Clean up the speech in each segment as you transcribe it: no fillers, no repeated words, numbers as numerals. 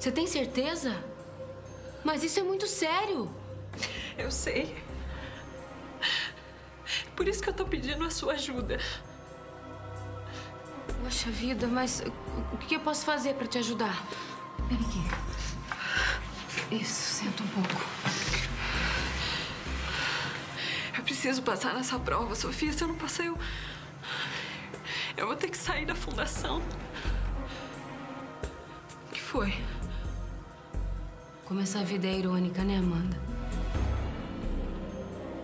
Você tem certeza? Mas isso é muito sério. Eu sei. Por isso que eu tô pedindo a sua ajuda. Poxa vida, mas o que eu posso fazer pra te ajudar? Vem aqui. Isso, senta um pouco. Eu preciso passar nessa prova, Sofia. Se eu não passar, eu vou ter que sair da fundação. O que foi? Como essa vida é irônica, né, Amanda?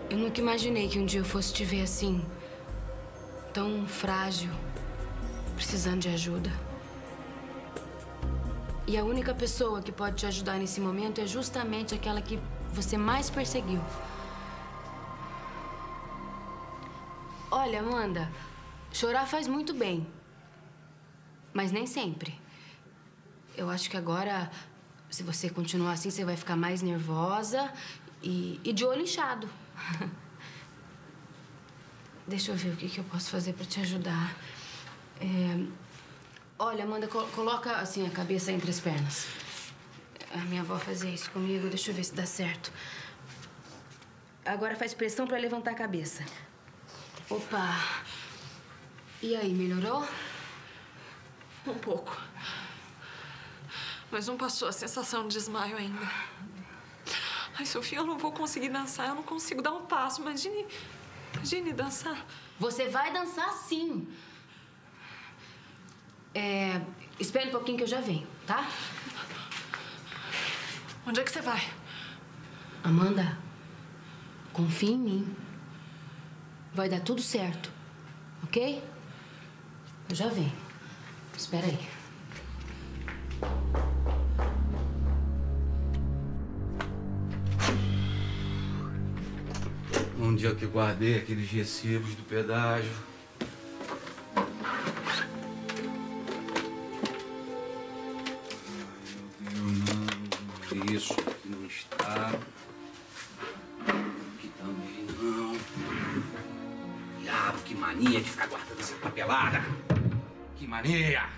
Eu nunca imaginei que um dia eu fosse te ver assim, tão frágil, precisando de ajuda. E a única pessoa que pode te ajudar nesse momento é justamente aquela que você mais perseguiu. Olha, Amanda, chorar faz muito bem, mas nem sempre. Eu acho que agora, se você continuar assim, você vai ficar mais nervosa e de olho inchado. Deixa eu ver o que eu posso fazer pra te ajudar. Olha, Amanda, coloca assim a cabeça entre as pernas. A minha avó fazia isso comigo, deixa eu ver se dá certo. Agora faz pressão pra levantar a cabeça. Opa! E aí, melhorou? Um pouco. Mas não passou a sensação de desmaio ainda. Ai, Sofia, eu não vou conseguir dançar, eu não consigo dar um passo. Imagine dançar. Você vai dançar sim. Espera um pouquinho que eu já venho, tá? Onde é que você vai? Amanda, confia em mim. Vai dar tudo certo, ok? Eu já venho. Espera aí. Um dia que guardei aqueles recibos do pedágio. Ai, meu Deus, não. Isso aqui não está. Aqui também não. Diabo, que mania de ficar guardando essa papelada! Que mania!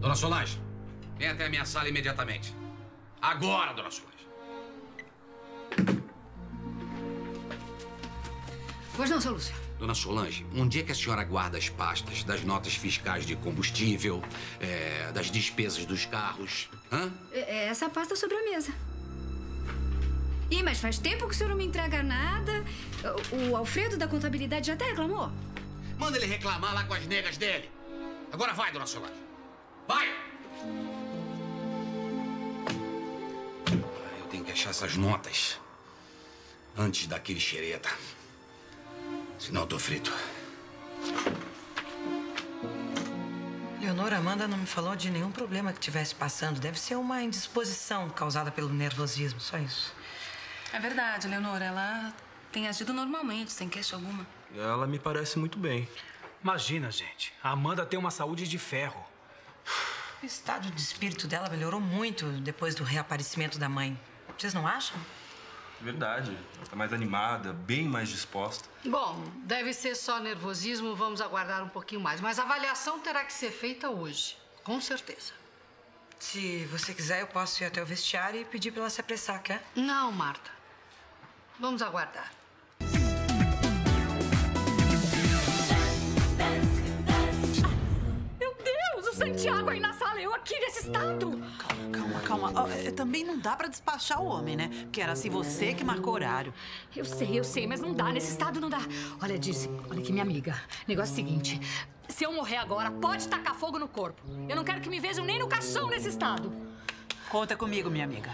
Dona Solange, vem até a minha sala imediatamente. Agora, Dona Solange! Pois não, seu Lúcio. Dona Solange, onde é que a senhora guarda as pastas das notas fiscais de combustível, das despesas dos carros? Hã? Essa pasta é sobre a mesa. Ih, mas faz tempo que o senhor não me entrega nada. O Alfredo da contabilidade já até reclamou. Manda ele reclamar lá com as negas dele. Agora vai, Dona Solange. Vai! Eu tenho que achar essas notas antes daquele xereta. Senão eu tô frito. Leonora, Amanda não me falou de nenhum problema que estivesse passando. Deve ser uma indisposição causada pelo nervosismo, só isso. É verdade, Leonora. Ela tem agido normalmente, sem queixa alguma. Ela me parece muito bem. Imagina, gente. A Amanda tem uma saúde de ferro. O estado de espírito dela melhorou muito depois do reaparecimento da mãe. Vocês não acham? Verdade. Ela tá mais animada, bem mais disposta. Bom, deve ser só nervosismo. Vamos aguardar um pouquinho mais. Mas a avaliação terá que ser feita hoje, com certeza. Se você quiser, eu posso ir até o vestiário e pedir pra ela se apressar, quer? Não, Marta. Vamos aguardar. Meu Deus, o Santiago aí na sala, eu aqui nesse estado. Calma, calma, calma. Também não dá pra despachar o homem, né? Porque era assim você que marcou horário. Eu sei, mas não dá, nesse estado não dá. Olha, Dirce, olha aqui, minha amiga. Negócio é o seguinte, se eu morrer agora, pode tacar fogo no corpo. Eu não quero que me vejam nem no caixão nesse estado. Conta comigo, minha amiga.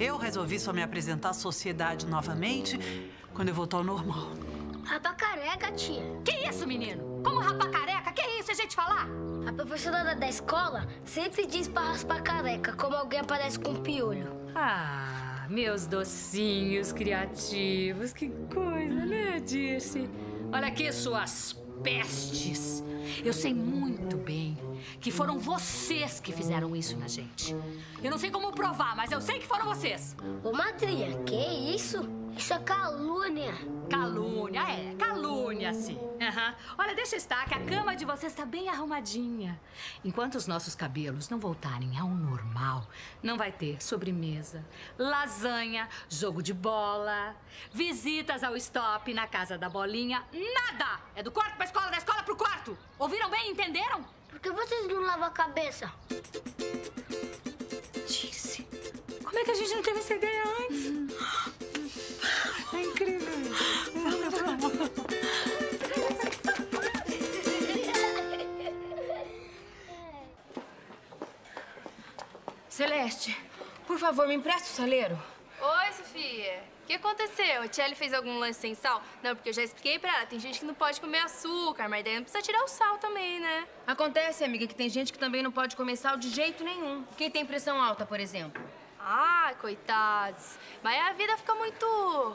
Eu resolvi só me apresentar à sociedade novamente quando eu voltar ao normal. Rapa careca, tia. Que isso, menino? Como rapa careca? Que isso, a gente falar? A professora da escola sempre diz pra raspar careca, como alguém aparece com um piolho. Ah, meus docinhos criativos. Que coisa, né, Dirce? Olha aqui, suas pestes. Eu sei muito bem que foram vocês que fizeram isso na gente. Eu não sei como provar, mas eu sei que foram vocês. Ô, Matria, que isso? Isso é calúnia. Calúnia, é. Calúnia, sim. Uhum. Olha, deixa estar, que a cama de vocês está bem arrumadinha. Enquanto os nossos cabelos não voltarem ao normal, não vai ter sobremesa, lasanha, jogo de bola, visitas ao stop na casa da bolinha, nada! É do quarto pra escola, da escola pro quarto. Ouviram bem? Entenderam? Por que vocês não lavam a cabeça? Dirce, como é que a gente não teve essa ideia antes? É incrível. Celeste, por favor, me empresta o saleiro. Oi, Sofia. O que aconteceu? A Tchelle fez algum lanche sem sal? Não, porque eu já expliquei pra ela. Tem gente que não pode comer açúcar, mas daí não precisa tirar o sal também, né? Acontece, amiga, que tem gente que também não pode comer sal de jeito nenhum. Quem tem pressão alta, por exemplo. Ah, coitados. Mas a vida fica muito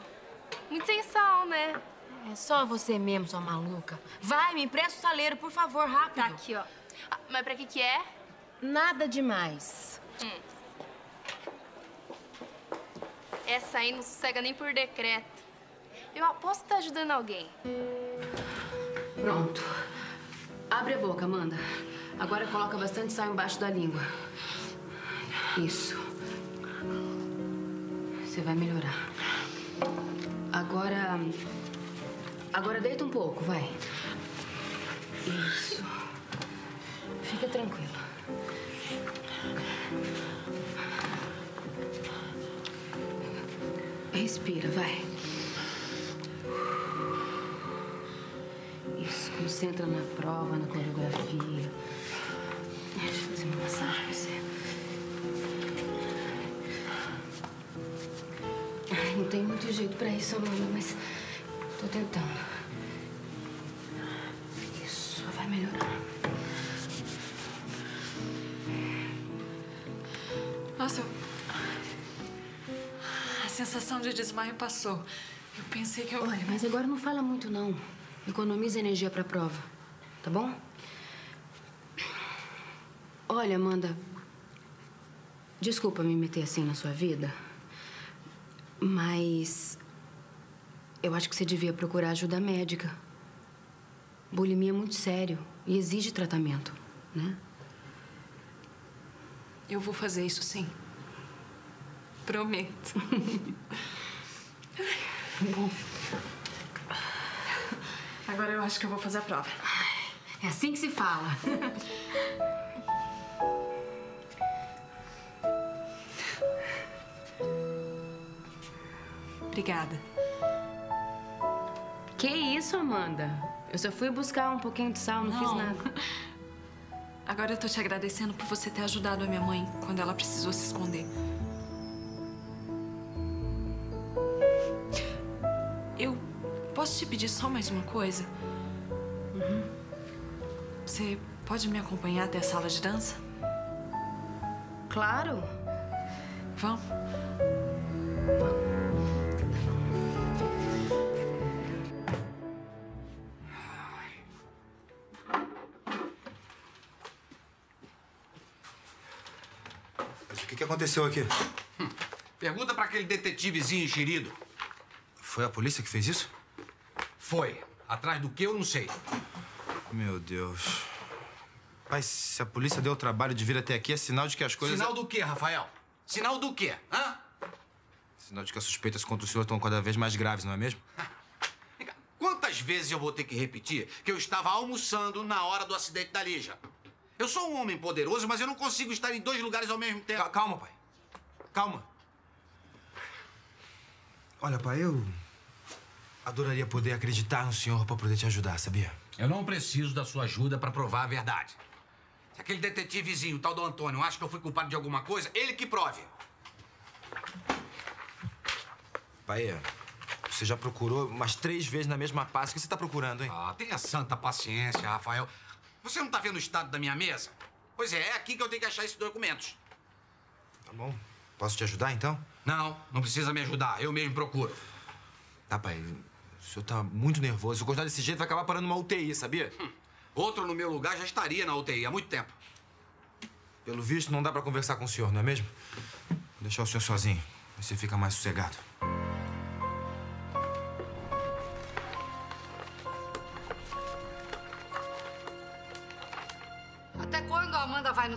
sem sal, né? É só você mesmo, sua maluca. Vai, me empresta o saleiro, por favor, rápido. Tá aqui, ó. Ah, mas pra que é? Nada demais. Essa aí não sossega nem por decreto. Eu aposto que tá ajudando alguém. Pronto. Abre a boca, Amanda. Agora coloca bastante sal embaixo da língua. Isso. Você vai melhorar. Agora deita um pouco, vai. Isso. Fica tranquila. Respira, vai. Isso, concentra na prova, na coreografia. Deixa eu fazer uma massagem pra você. Não tem muito jeito pra isso, Amanda, mas tô tentando. Isso, vai melhorar. Nossa, a sensação de desmaio passou. Eu pensei que eu... Olha, mas agora não fala muito, não. Economiza energia pra prova, tá bom? Olha, Amanda, desculpa me meter assim na sua vida. Mas eu acho que você devia procurar ajuda médica. Bulimia é muito sério e exige tratamento, né? Eu vou fazer isso, sim. Prometo. Bom. Agora eu acho que eu vou fazer a prova. É assim que se fala. Obrigada. Que isso, Amanda? Eu só fui buscar um pouquinho de sal, não fiz nada. Agora eu tô te agradecendo por você ter ajudado a minha mãe quando ela precisou se esconder. Eu posso te pedir só mais uma coisa? Uhum. Você pode me acompanhar até a sala de dança? Claro. Vamos? Vamos. O que aconteceu aqui? Pergunta pra aquele detetivezinho enxerido. Foi a polícia que fez isso? Foi. Atrás do que eu não sei. Meu Deus. Mas se a polícia deu o trabalho de vir até aqui, é sinal de que as coisas... Sinal do quê, Rafael? Sinal do quê? Hã? Sinal de que as suspeitas contra o senhor estão cada vez mais graves, não é mesmo? Quantas vezes eu vou ter que repetir que eu estava almoçando na hora do acidente da Lígia? Eu sou um homem poderoso, mas eu não consigo estar em dois lugares ao mesmo tempo. Calma, pai. Calma. Olha, pai, eu adoraria poder acreditar no senhor pra poder te ajudar, sabia? Eu não preciso da sua ajuda pra provar a verdade. Se aquele detetivezinho, o tal do Antônio, acha que eu fui culpado de alguma coisa, ele que prove. Pai, você já procurou umas 3 vezes na mesma pasta. O que você tá procurando, hein? Ah, tenha santa paciência, Rafael. Você não tá vendo o estado da minha mesa? Pois é, é aqui que eu tenho que achar esses documentos. Tá bom. Posso te ajudar, então? Não, não precisa me ajudar. Eu mesmo procuro. Tá, pai. O senhor tá muito nervoso. Se eu continuar desse jeito, vai acabar parando uma UTI, sabia? Outro no meu lugar já estaria na UTI há muito tempo. Pelo visto, não dá pra conversar com o senhor, não é mesmo? Vou deixar o senhor sozinho. Você fica mais sossegado.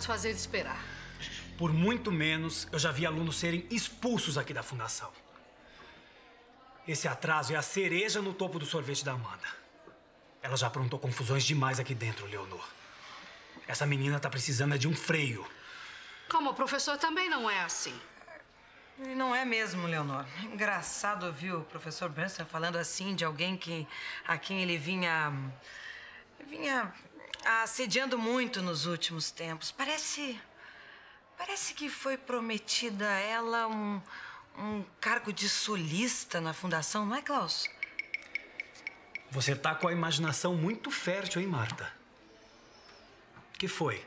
nos fazer esperar. Por muito menos, eu já vi alunos serem expulsos aqui da fundação. Esse atraso é a cereja no topo do sorvete da Amanda. Ela já aprontou confusões demais aqui dentro, Leonor. Essa menina tá precisando de um freio. Como o professor também não é assim. E não é mesmo, Leonor. Engraçado ouvir o professor Branson falando assim de alguém que, a quem ele vinha assediando muito nos últimos tempos. Parece que foi prometida a ela um cargo de solista na fundação, não é, Klaus? Você tá com a imaginação muito fértil, hein, Marta? O que foi?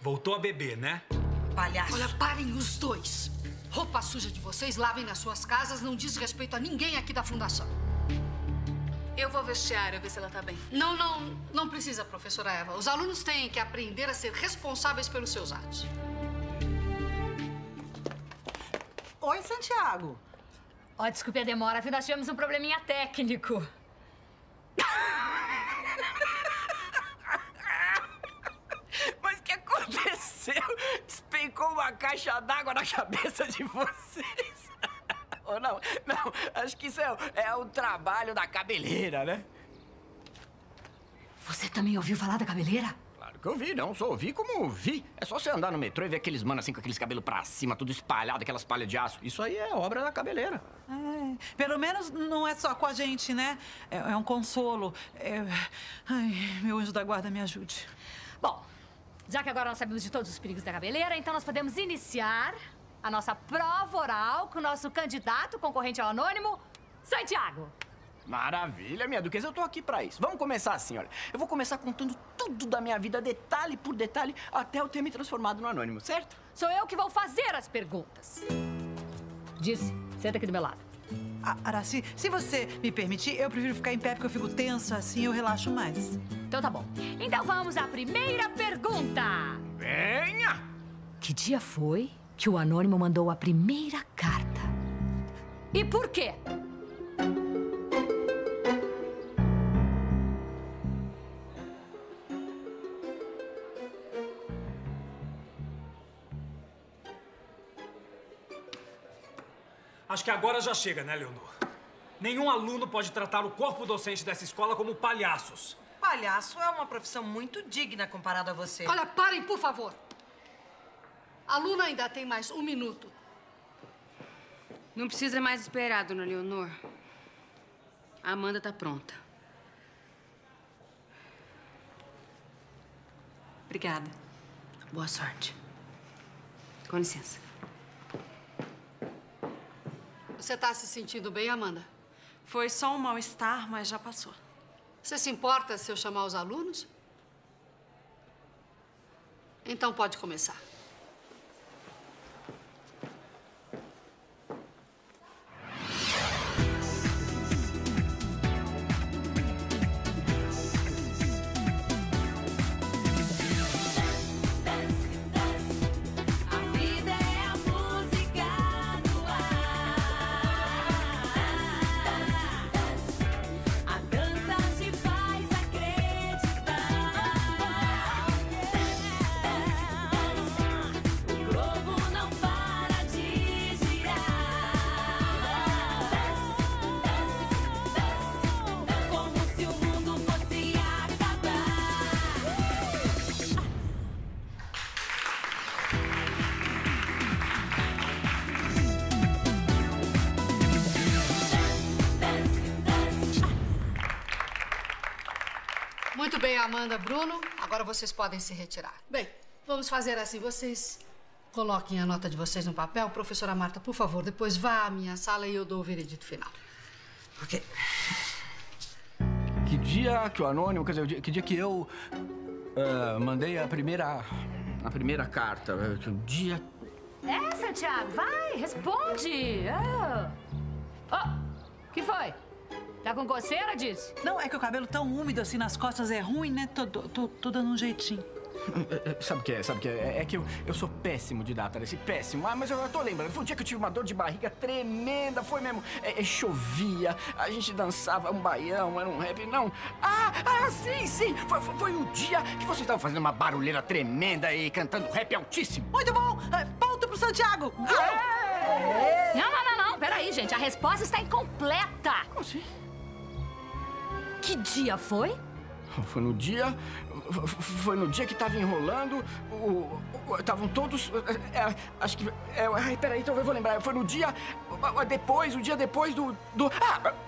Voltou a beber, né? Palhaço. Olha, parem os dois. Roupa suja de vocês, lavem nas suas casas, não diz respeito a ninguém aqui da fundação. Eu vou ao vestiário, ver se ela tá bem. Não precisa, professora Eva. Os alunos têm que aprender a ser responsáveis pelos seus atos. Oi, Santiago. Ó, desculpe a demora, viu? Nós tivemos um probleminha técnico. Mas o que aconteceu? Despencou uma caixa d'água na cabeça de vocês. Ou não? Não, acho que isso é o trabalho da cabeleira, né? Você também ouviu falar da cabeleira? Claro que eu vi, não. Só ouvi como vi. É só você andar no metrô e ver aqueles manos assim com aqueles cabelos pra cima, tudo espalhado, aquelas palhas de aço. Isso aí é obra da cabeleira. É, pelo menos não é só com a gente, né? É um consolo. Ai, meu anjo da guarda, me ajude. Bom, já que agora nós sabemos de todos os perigos da cabeleira, então nós podemos iniciar a nossa prova oral com o nosso candidato concorrente ao anônimo, Santiago. Maravilha, minha duquesa, eu tô aqui pra isso. Vamos começar assim, olha. Eu vou começar contando tudo da minha vida, detalhe por detalhe, até eu ter me transformado no anônimo, certo? Sou eu que vou fazer as perguntas. Dirce, senta aqui do meu lado. Araci, se você me permitir, eu prefiro ficar em pé porque eu fico tenso, assim eu relaxo mais. Então tá bom. Então vamos à primeira pergunta. Venha! Que dia foi que o anônimo mandou a primeira carta? E por quê? Acho que agora já chega, né, Leonor? Nenhum aluno pode tratar o corpo docente dessa escola como palhaços. Palhaço é uma profissão muito digna comparada a você. Olha, parem, por favor. A aluna ainda tem mais um minuto. Não precisa mais esperar, dona Leonor. A Amanda tá pronta. Obrigada. Boa sorte. Com licença. Você tá se sentindo bem, Amanda? Foi só um mal-estar, mas já passou. Você se importa se eu chamar os alunos? Então pode começar. Amanda, Bruno, agora vocês podem se retirar. Bem, vamos fazer assim, vocês coloquem a nota de vocês no papel. Professora Marta, por favor, depois vá à minha sala e eu dou o veredito final. Ok. Que dia que o anônimo, quer dizer, que dia que eu mandei a primeira carta? Que dia... É, Santiago, vai, responde. Oh, que foi? Tá com coceira, Dirce? Não, é que o cabelo tão úmido assim nas costas é ruim, né? Tô dando um jeitinho. Sabe o que é? É que eu sou péssimo de data, Araci, péssimo. Ah, mas eu tô lembrando, foi um dia que eu tive uma dor de barriga tremenda, foi mesmo. Chovia, a gente dançava um baião, era um rap, não. Sim. Foi um dia que vocês estavam fazendo uma barulheira tremenda e cantando rap altíssimo. Muito bom! Ponto pro Santiago! Não. Peraí, gente, a resposta está incompleta. Como assim? Que dia foi? Foi no dia que tava enrolando, estavam todos, acho que, peraí, então eu vou lembrar, foi no dia, depois, o dia depois do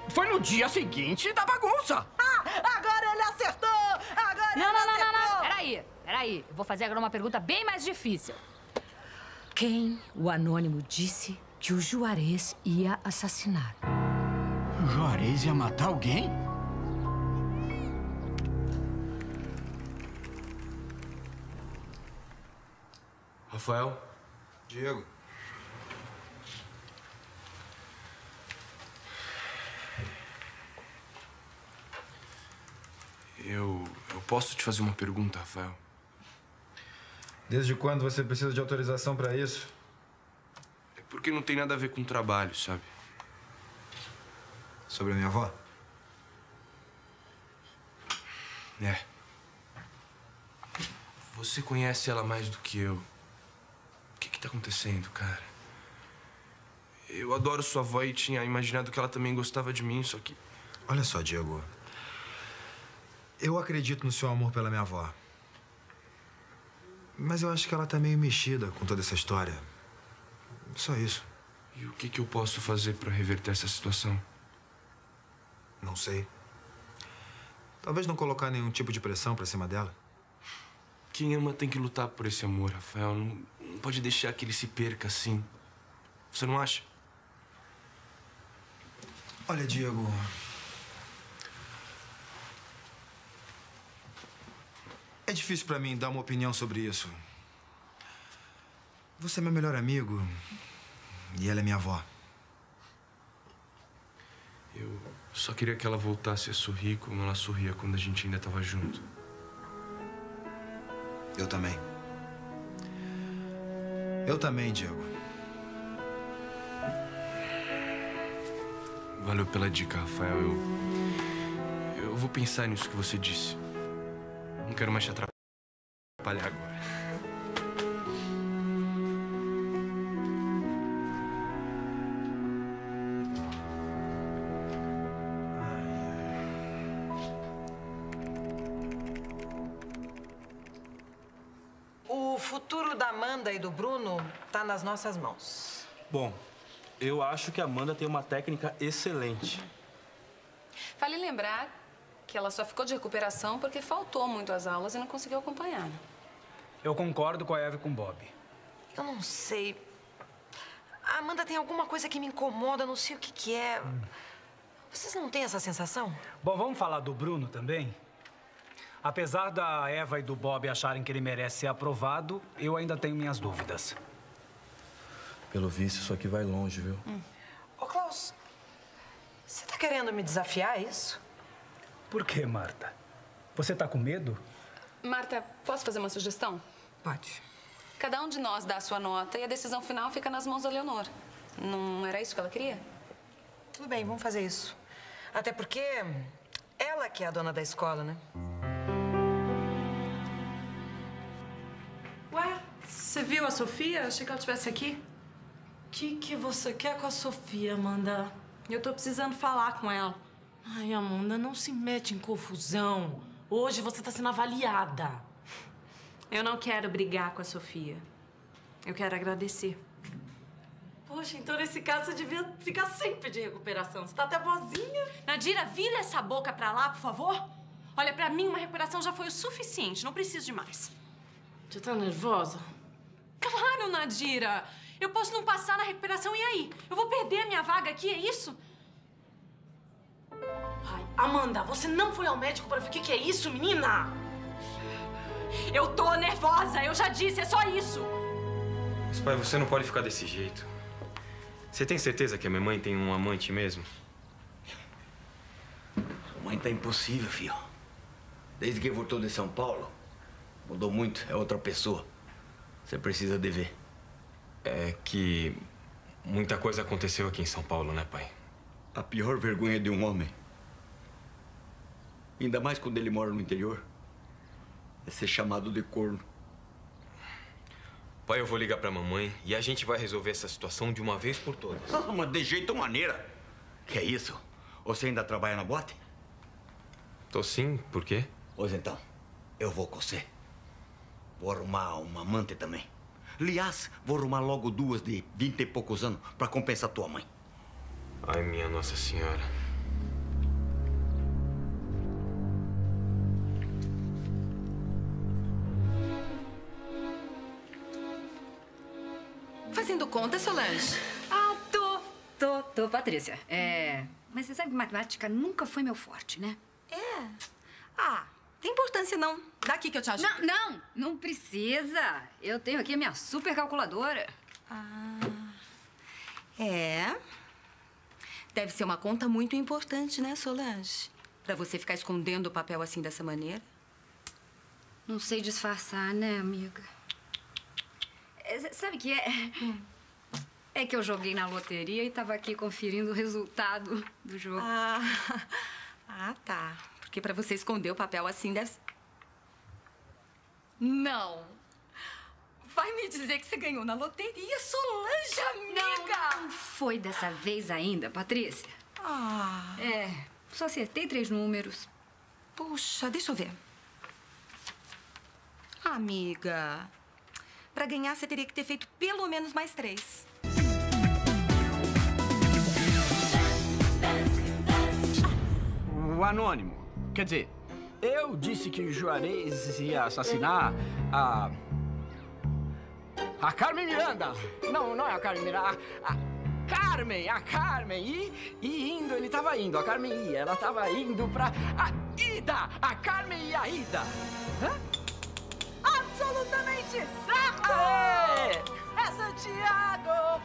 foi no dia seguinte da bagunça. Agora ele acertou, agora ele acertou. Peraí, eu vou fazer agora uma pergunta bem mais difícil. Quem o anônimo disse que o Juarez ia assassinar? O Juarez ia matar alguém? Rafael? Diego. Eu posso te fazer uma pergunta, Rafael? Desde quando você precisa de autorização para isso? É porque não tem nada a ver com trabalho, sabe? Sobre a minha avó? É. Você conhece ela mais do que eu. O que tá acontecendo, cara? Eu adoro sua avó e tinha imaginado que ela também gostava de mim, só que... Olha só, Diego. Eu acredito no seu amor pela minha avó. Mas eu acho que ela tá meio mexida com toda essa história. Só isso. E o que eu posso fazer pra reverter essa situação? Não sei. Talvez não colocar nenhum tipo de pressão pra cima dela. Quem ama tem que lutar por esse amor, Rafael. Não pode deixar que ele se perca assim. Você não acha? Olha, Diego... É difícil pra mim dar uma opinião sobre isso. Você é meu melhor amigo e ela é minha avó. Eu só queria que ela voltasse a sorrir como ela sorria quando a gente ainda estava junto. Eu também. Eu também, Diego. Valeu pela dica, Rafael. Eu vou pensar nisso que você disse. Não quero mais te atrapalhar agora. Do Bruno tá nas nossas mãos. Bom, eu acho que a Amanda tem uma técnica excelente. Vale lembrar que ela só ficou de recuperação porque faltou muito às aulas e não conseguiu acompanhar. Eu concordo com a Eva e com o Bob. Eu não sei. A Amanda tem alguma coisa que me incomoda, não sei o que é. Vocês não têm essa sensação? Bom, vamos falar do Bruno também? Apesar da Eva e do Bob acharem que ele merece ser aprovado, eu ainda tenho minhas dúvidas. Pelo visto, isso aqui vai longe, viu? Ô, Klaus, você tá querendo me desafiar a isso? Por quê, Marta? Você tá com medo? Marta, posso fazer uma sugestão? Pode. Cada um de nós dá a sua nota e a decisão final fica nas mãos da Leonora. Não era isso que ela queria? Tudo bem, vamos fazer isso. Até porque ela que é a dona da escola, né? Você viu a Sofia? Achei que ela estivesse aqui. O que você quer com a Sofia, Amanda? Eu tô precisando falar com ela. Ai, Amanda, não se mete em confusão. Hoje você tá sendo avaliada. Eu não quero brigar com a Sofia. Eu quero agradecer. Poxa, então nesse caso você devia ficar sempre de recuperação. Você tá até boazinha. Nadira, vira essa boca pra lá, por favor. Olha, pra mim uma recuperação já foi o suficiente. Não preciso de mais. Já tá nervosa? Claro, Nadira! Eu posso não passar na recuperação e aí? Eu vou perder a minha vaga aqui, é isso? Ai, Amanda, você não foi ao médico pra ver o que é isso, menina? Eu tô nervosa, eu já disse, é só isso! Mas, pai, você não pode ficar desse jeito. Você tem certeza que a minha mãe tem um amante mesmo? Sua mãe tá impossível, filho. Desde que voltou de São Paulo, Mudou muito, é outra pessoa. Você precisa dever. É que muita coisa aconteceu aqui em São Paulo, né, pai? A pior vergonha de um homem, ainda mais quando ele mora no interior, é ser chamado de corno. Pai, eu vou ligar pra mamãe e a gente vai resolver essa situação de uma vez por todas. Não, mas de jeito maneira. Que é isso? Você ainda trabalha na boate? Tô sim, por quê? Pois então, eu vou com você. Vou arrumar uma amante também. Aliás, vou arrumar logo duas de 20 e poucos anos pra compensar tua mãe. Ai, minha Nossa Senhora. Fazendo conta, Solange? Ah, tô, Patrícia. É, mas você sabe que matemática nunca foi meu forte, né? É. Ah, tem importância não. Daqui que eu te ajudo. Não precisa. Eu tenho aqui a minha super calculadora. Ah, é. Deve ser uma conta muito importante, né, Solange? Pra você ficar escondendo o papel assim dessa maneira. Não sei disfarçar, né, amiga? Sabe o que é? É que eu joguei na loteria e tava aqui conferindo o resultado do jogo. Ah, tá. Porque pra você esconder o papel assim deve... Não! Vai me dizer que você ganhou na loteria, Solange, amiga! Não foi dessa vez ainda, Patrícia. Ah... É, só acertei 3 números. Puxa, deixa eu ver. Amiga... Pra ganhar, você teria que ter feito pelo menos mais 3. O anônimo. Quer dizer, eu disse que o Juarez ia assassinar a... A Carmen Miranda. Não é a Carmen Miranda. A Carmen. E indo, ele tava indo. A Carmen ia. Ela tava indo pra... A Ida. A Carmen e a Ida. Hã? Absolutamente exato! É Santiago!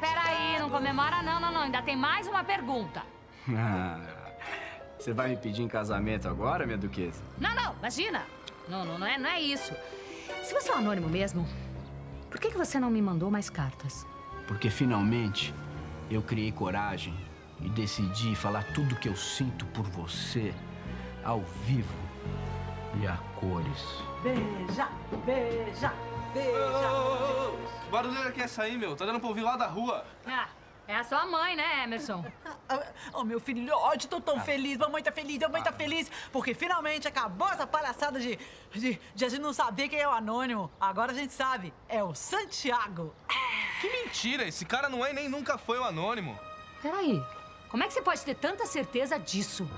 Peraí, não comemora não. Ainda tem mais uma pergunta. Você vai me pedir em casamento agora, minha duquesa? Não, imagina. Não é isso. Se você é um anônimo mesmo, por que você não me mandou mais cartas? Porque finalmente eu criei coragem e decidi falar tudo o que eu sinto por você ao vivo e a cores. Beija. Que barulheira que é essa aí, meu? Tá dando pra ouvir lá da rua. Ah, é a sua mãe, né, Emerson? Oh, meu filhote, tô tão feliz. Mamãe tá feliz. Porque finalmente acabou essa palhaçada de a gente não saber quem é o anônimo. Agora a gente sabe, é o Santiago. Que mentira, esse cara não é nem nunca foi o anônimo. Peraí, como é que você pode ter tanta certeza disso?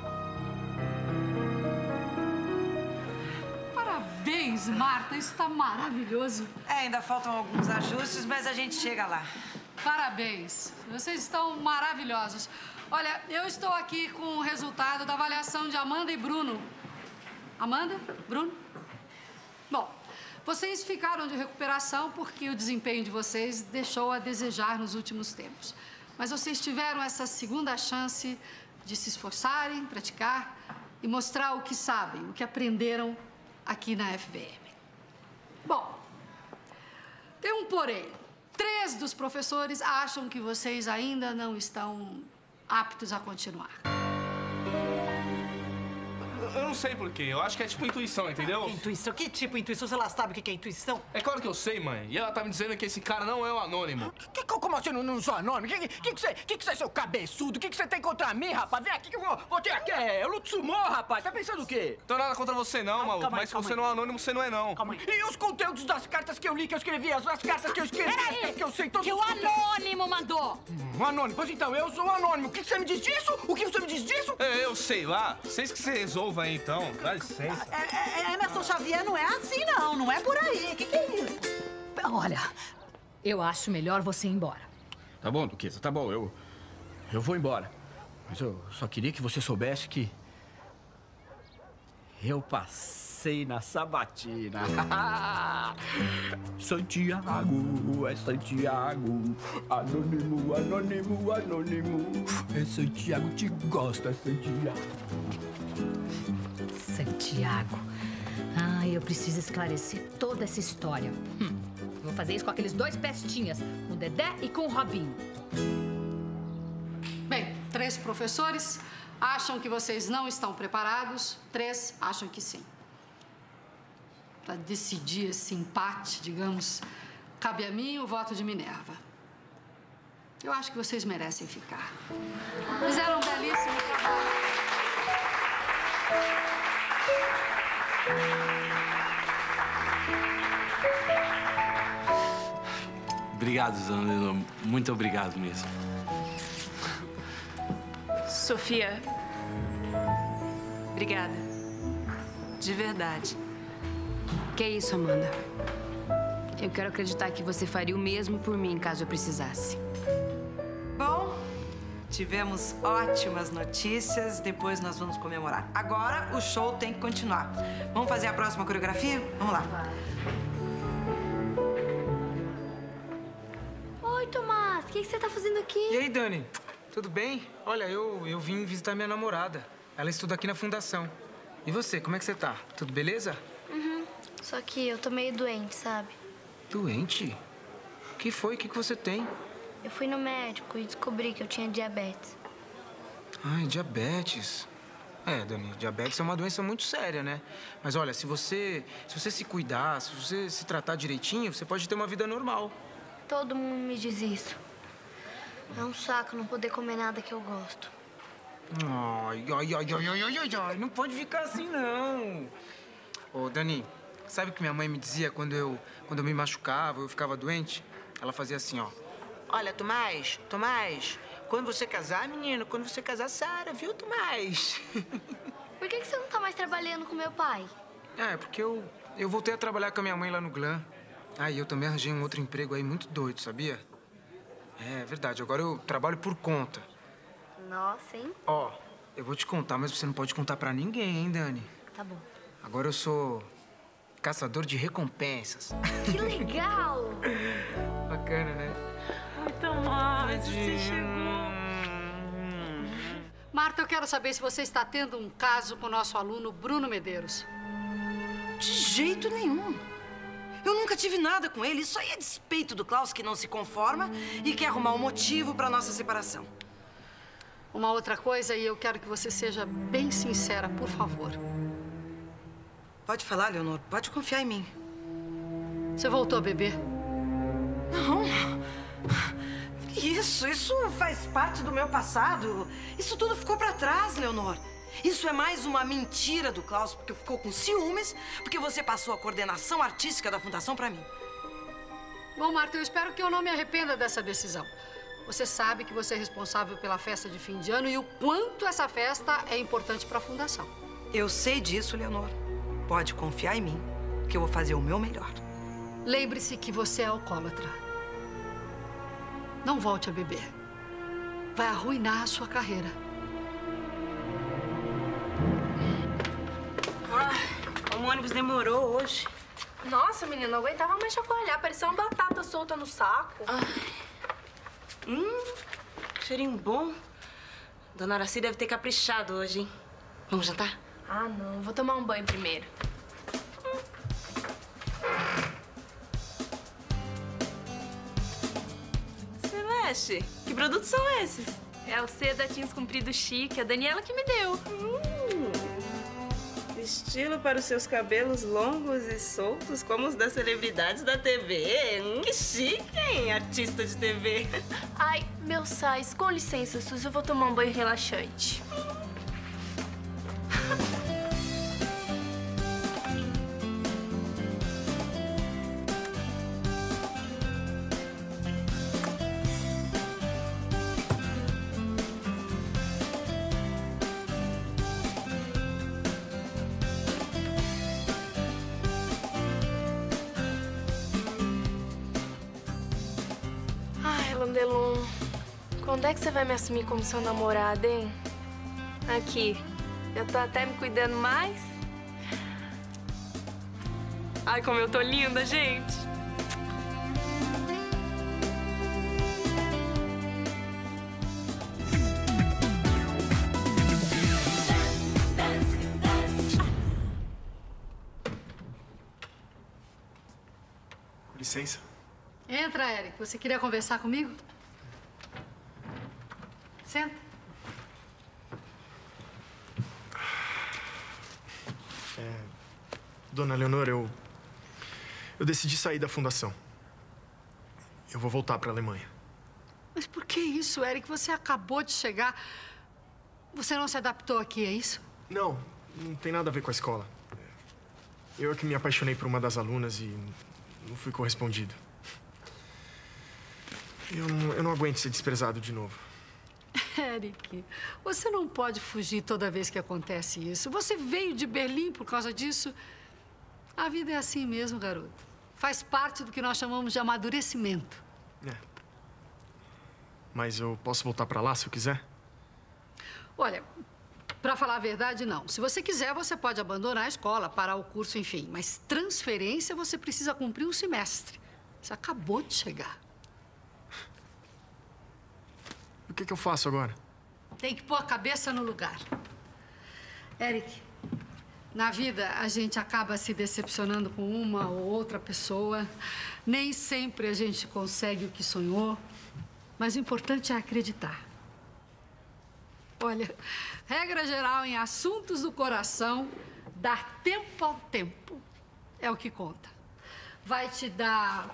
Parabéns, Marta. Isso tá maravilhoso. É, ainda faltam alguns ajustes, mas a gente chega lá. Parabéns. Vocês estão maravilhosos. Olha, eu estou aqui com o resultado da avaliação de Amanda e Bruno. Amanda? Bruno? Bom, vocês ficaram de recuperação porque o desempenho de vocês deixou a desejar nos últimos tempos. Mas vocês tiveram essa segunda chance de se esforçarem, praticar e mostrar o que sabem, o que aprenderam aqui na FBM. Bom, tem um porém. 3 dos professores acham que vocês ainda não estão aptos a continuar. Eu não sei por quê. Eu acho que é tipo intuição, entendeu? Intuição? Que tipo de intuição? Se ela sabe o que é intuição? É claro que eu sei, mãe. E ela tá me dizendo que esse cara não é o anônimo. Como assim eu não sou anônimo? Que você é, seu cabeçudo? Que você tem contra mim, rapaz? Vem aqui que eu vou ter aqui. Eu luto sumô, rapaz. Tá pensando o quê? Não tô nada contra você, não, maluco. Mas se você não é anônimo, você não é, não. Calma aí. E os conteúdos das cartas que eu li, que eu escrevi, as cartas que eu escrevi, as cartas que eu sei, todos os conteúdos... Que o anônimo mandou. O anônimo? Pois então, eu sou o anônimo. O que você me diz disso? O que você me diz disso? Eu sei lá. Vocês que se resolvam. Vai então, dá licença. Emerson Xavier não é assim, não é por aí. Que é isso? Olha, eu acho melhor você ir embora. Tá bom, duquesa, tá bom, eu vou embora. Mas eu só queria que você soubesse que eu passei na sabatina. Santiago, é Santiago, anônimo. É Santiago, te gosta, Santiago. Santiago, Ah, eu preciso esclarecer toda essa história. Vou fazer isso com aqueles dois pestinhas, com o Dedé e com o Robinho. Bem, 3 professores acham que vocês não estão preparados, 3 acham que sim. Para decidir esse empate, digamos, cabe a mim o voto de Minerva. Eu acho que vocês merecem ficar. Fizeram um belíssimo trabalho. Obrigado, dona Leonora. Muito obrigado mesmo. Sofia, obrigada. De verdade. Que é isso, Amanda? Eu quero acreditar que você faria o mesmo por mim, caso eu precisasse. Bom, tivemos ótimas notícias. Depois nós vamos comemorar. Agora o show tem que continuar. Vamos fazer a próxima coreografia? Vamos lá. Oi, Tomás. O que você tá fazendo aqui? E aí, Dani? Tudo bem? Olha, eu vim visitar minha namorada. Ela estuda aqui na fundação. E você, como é que você tá? Tudo beleza? Só que eu tô meio doente, sabe? Doente? O que foi? O que você tem? Eu fui no médico e descobri que eu tinha diabetes. Ai, diabetes. É, Dani, diabetes é uma doença muito séria, né? Mas olha, se você se cuidar, se você se tratar direitinho, você pode ter uma vida normal. Todo mundo me diz isso. É um saco não poder comer nada que eu gosto. Ai, ai, ai, ai, ai, ai, ai. Não pode ficar assim, não. Ô, Dani... Sabe o que minha mãe me dizia quando eu me machucava, eu ficava doente? Ela fazia assim, ó. Olha, Tomás, quando você casar, menino, quando você casar, Sara, viu, Tomás? Por que você não tá mais trabalhando com meu pai? É, porque eu voltei a trabalhar com a minha mãe lá no Glam. Ah, e eu também arranjei um outro emprego aí muito doido, sabia? É, verdade, agora eu trabalho por conta. Nossa, hein? Ó, eu vou te contar, mas você não pode contar pra ninguém, hein, Dani? Tá bom. Agora eu sou... caçador de recompensas. Que legal! Bacana, né? Ai, Tomás, você chegou. Marta, eu quero saber se você está tendo um caso com o nosso aluno Bruno Medeiros. De jeito nenhum. Eu nunca tive nada com ele. Isso aí é despeito do Klaus, que não se conforma e quer arrumar um motivo para nossa separação. Uma outra coisa, e eu quero que você seja bem sincera, por favor. Pode falar, Leonor. Pode confiar em mim. Você voltou a beber? Não. Isso faz parte do meu passado. Isso tudo ficou pra trás, Leonor. Isso é mais uma mentira do Klaus, porque ficou com ciúmes, porque você passou a coordenação artística da fundação pra mim. Bom, Marta, eu espero que eu não me arrependa dessa decisão. Você sabe que você é responsável pela festa de fim de ano e o quanto essa festa é importante pra fundação. Eu sei disso, Leonor. Pode confiar em mim, que eu vou fazer o meu melhor. Lembre-se que você é alcoólatra. Não volte a beber. Vai arruinar a sua carreira. Ah, o ônibus demorou hoje. Nossa, menina, não aguentava mais chacoalhar. Parecia uma batata solta no saco. Ah. Cheirinho bom. Dona Araci deve ter caprichado hoje, hein? Vamos jantar? Ah, não. Vou tomar um banho primeiro. Celeste, que produtos são esses? É o sedatinhos comprido chique. A Daniela que me deu. Estilo para os seus cabelos longos e soltos, como os das celebridades da TV. Que chique, hein? Artista de TV. Ai, meu sais. Com licença, Suzy. Eu vou tomar um banho relaxante. Quando é que você vai me assumir como seu namorado, hein? Aqui, eu tô até me cuidando mais. Ai, como eu tô linda, gente! licença. Entra, Eric. Você queria conversar comigo? Senta. Dona Leonora, eu decidi sair da fundação. Eu vou voltar para a Alemanha. Mas por que isso, Eric? Você acabou de chegar. Você não se adaptou aqui, é isso? Não, não tem nada a ver com a escola. Eu é que me apaixonei por uma das alunas e não fui correspondido. Eu não aguento ser desprezado de novo. Eric, você não pode fugir toda vez que acontece isso. Você veio de Berlim por causa disso. A vida é assim mesmo, garoto. Faz parte do que nós chamamos de amadurecimento. É. Mas eu posso voltar pra lá se eu quiser? Olha, pra falar a verdade, não. Se você quiser, você pode abandonar a escola, parar o curso, enfim. Mas transferência, você precisa cumprir um semestre. Você acabou de chegar. O que eu faço agora? Tem que pôr a cabeça no lugar. Eric, na vida a gente acaba se decepcionando com uma ou outra pessoa. Nem sempre a gente consegue o que sonhou. Mas o importante é acreditar. Olha, regra geral em assuntos do coração, dar tempo ao tempo é o que conta. Vai te dar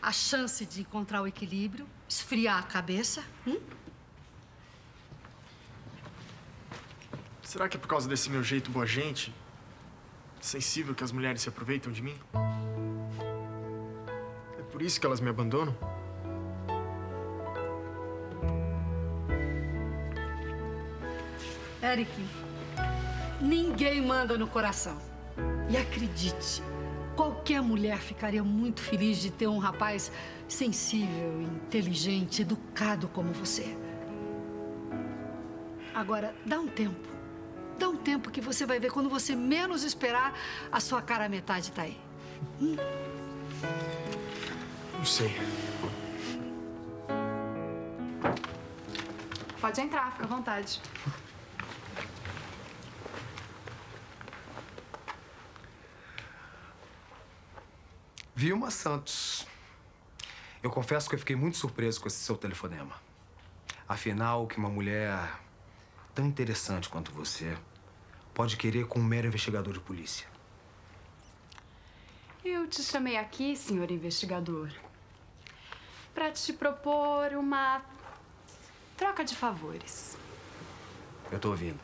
a chance de encontrar o equilíbrio, esfriar a cabeça. Será que é por causa desse meu jeito boa gente, sensível, que as mulheres se aproveitam de mim? É por isso que elas me abandonam? Eric, ninguém manda no coração. E acredite, qualquer mulher ficaria muito feliz de ter um rapaz sensível, inteligente, educado como você. Agora, dá um tempo. Dá um tempo que você vai ver, quando você menos esperar, a sua cara à metade tá aí. Não sei. Pode entrar, fica à vontade. Vilma Santos, eu confesso que eu fiquei muito surpreso com esse seu telefonema. Afinal, que uma mulher tão interessante quanto você pode querer com um mero investigador de polícia? Eu te chamei aqui, senhor investigador, para te propor uma troca de favores. Eu tô ouvindo.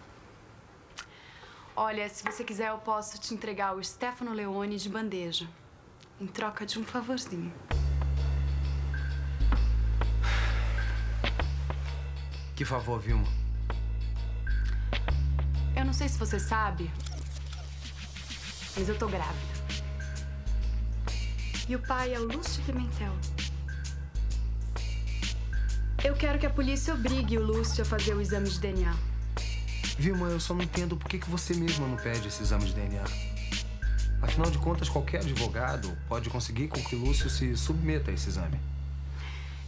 Olha, se você quiser, eu posso te entregar o Stefano Leone de bandeja. Em troca de um favorzinho. Que favor, Vilma? Eu não sei se você sabe, mas eu tô grávida. E o pai é o Lúcio Pimentel. Eu quero que a polícia obrigue o Lúcio a fazer o exame de DNA. Vilma, eu só não entendo por que você mesma não pede esse exame de DNA. Afinal de contas, qualquer advogado pode conseguir com que Lúcio se submeta a esse exame.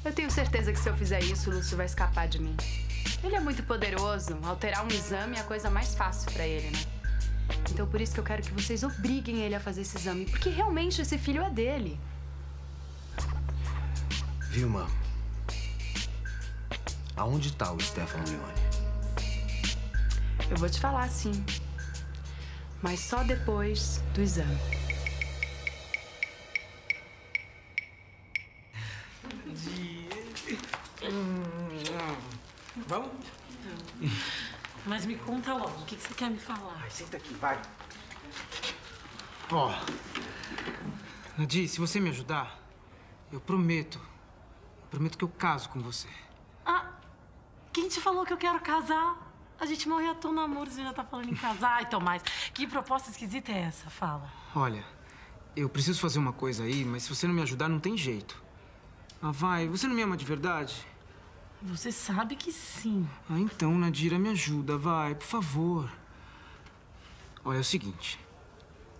Eu tenho certeza que se eu fizer isso, o Lúcio vai escapar de mim. Ele é muito poderoso. Alterar um exame é a coisa mais fácil pra ele, né? Então, por isso que eu quero que vocês obriguem ele a fazer esse exame, porque realmente esse filho é dele. Vilma, aonde tá o Stefano Leone? Eu vou te falar, sim. Mas só depois do exame. Vamos? Mas me conta logo, o que você quer me falar? Ai, senta aqui, vai. Ó, Nadir, se você me ajudar, eu prometo. Prometo que eu caso com você. Ah, quem te falou que eu quero casar? A gente morreu à toa no amor, você já tá falando em casar e então, mais. Que proposta esquisita é essa? Fala. Olha, eu preciso fazer uma coisa aí, mas se você não me ajudar, não tem jeito. Ah, vai, você não me ama de verdade? Você sabe que sim. Ah, então, Nadira, me ajuda, vai, por favor. Olha, é o seguinte.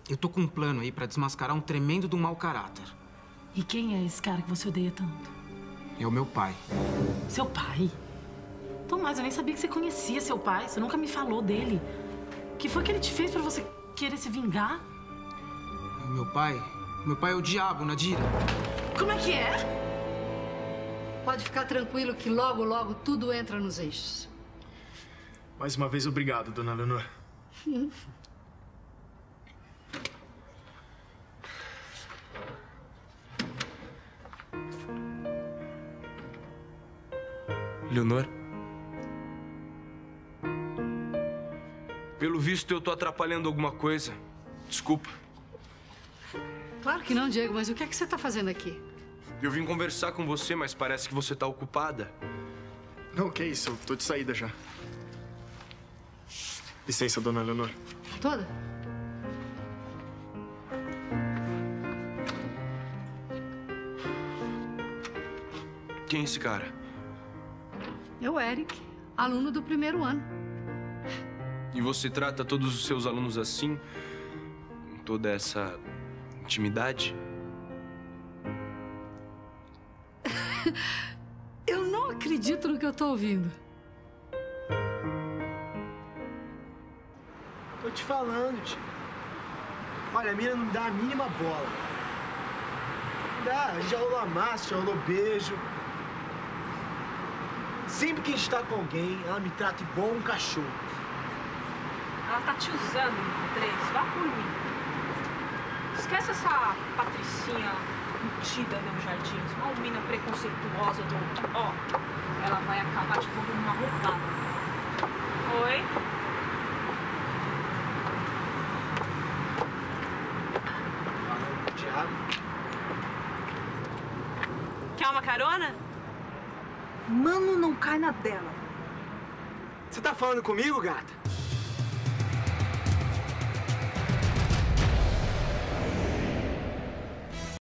Eu tô com um plano aí pra desmascarar um tremendo de um mau caráter. E quem é esse cara que você odeia tanto? É o meu pai. Seu pai? Tomás, eu nem sabia que você conhecia seu pai. Você nunca me falou dele. O que foi que ele te fez pra você querer se vingar? Meu pai? Meu pai é o diabo, Nadira. Como é que é? Pode ficar tranquilo que logo, logo tudo entra nos eixos. Mais uma vez, obrigado, dona Leonora. Leonor? Pelo visto, eu tô atrapalhando alguma coisa. Desculpa. Claro que não, Diego, mas o que é que você tá fazendo aqui? Eu vim conversar com você, mas parece que você tá ocupada. Não, que isso. Eu tô de saída já. Licença, dona Leonor. Toda? Quem é esse cara? É o Eric, aluno do primeiro ano. E você trata todos os seus alunos assim? Com toda essa intimidade? Eu não acredito no que eu tô ouvindo. Tô te falando, tio. Olha, a mina não dá a mínima bola. Não dá, a gente já rolou abraço, já rolou beijo. Sempre que a gente tá com alguém, ela me trata igual um cachorro. Ela tá te usando, Três. Vá por mim. Esquece essa patricinha mutida no jardim. Uma mina preconceituosa do... Ó, ela vai acabar te pondo uma roubada. Oi? Quer uma carona? Mano, não cai na dela. Você tá falando comigo, gata?